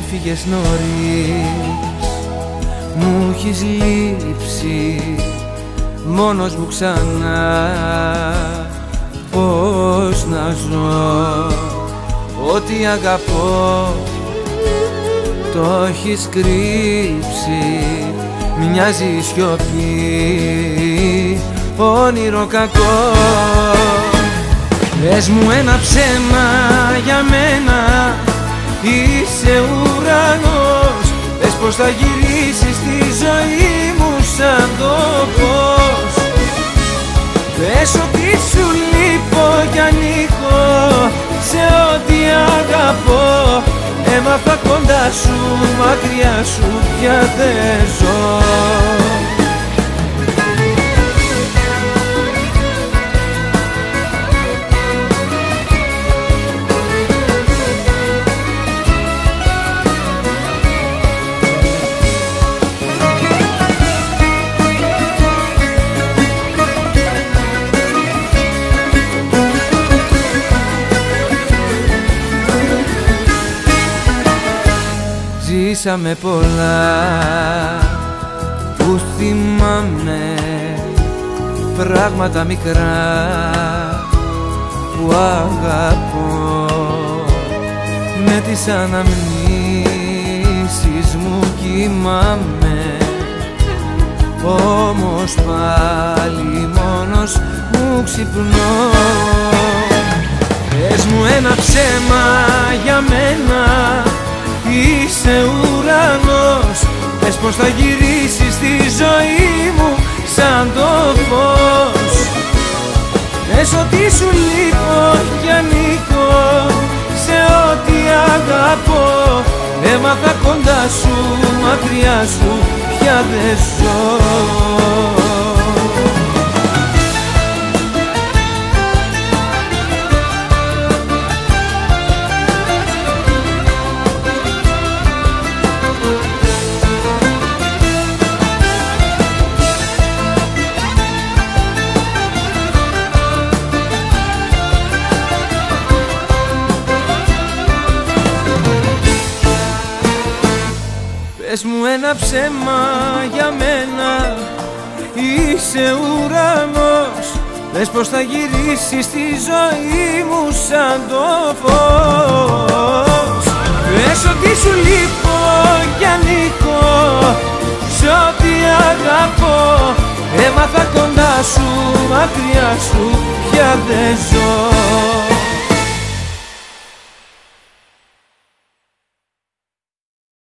έφυγες νωρίς. Μου έχεις λείψει μόνος μου ξανά. Πώς να ζω ό,τι αγαπώ, το έχεις κρύψει. Μοιάζει η σιωπή, όνειρο κακό. Πες μου ένα ψέμα για μένα, είσαι ουρανός. Πες πως θα γυρίσεις τη ζωή μου σαν το φως. Πες ότι σου λείπω κι ανήκω σε ό,τι αγαπώ. Έμαθα κοντά σου, μακριά σου πια δεν ζω. Ζήσαμε πολλά που θυμάμαι, πράγματα μικρά που αγαπώ. Με τις αναμνήσεις μου κοιμάμαι, όμως πάλι μόνος μου ξυπνώ. Πες μου ένα ψέμα για μένα, είσαι ουρανός. Πες πως θα γυρίσεις τη ζωή μου σαν το φως. Πες ότι σου λείπω κι ανήκω σε ό,τι αγαπώ. Έμαθα κοντά σου, μακριά σου πια δεν ζω. Πες μου ένα ψέμα για μένα, είσαι ουρανός. Πες πως θα γυρίσεις τη ζωή μου σαν το φως. Πες ότι σου λείπω κι ανήκω σ' ό,τι αγαπώ. Έμαθα κοντά σου, μακριά σου πια δεν ζω.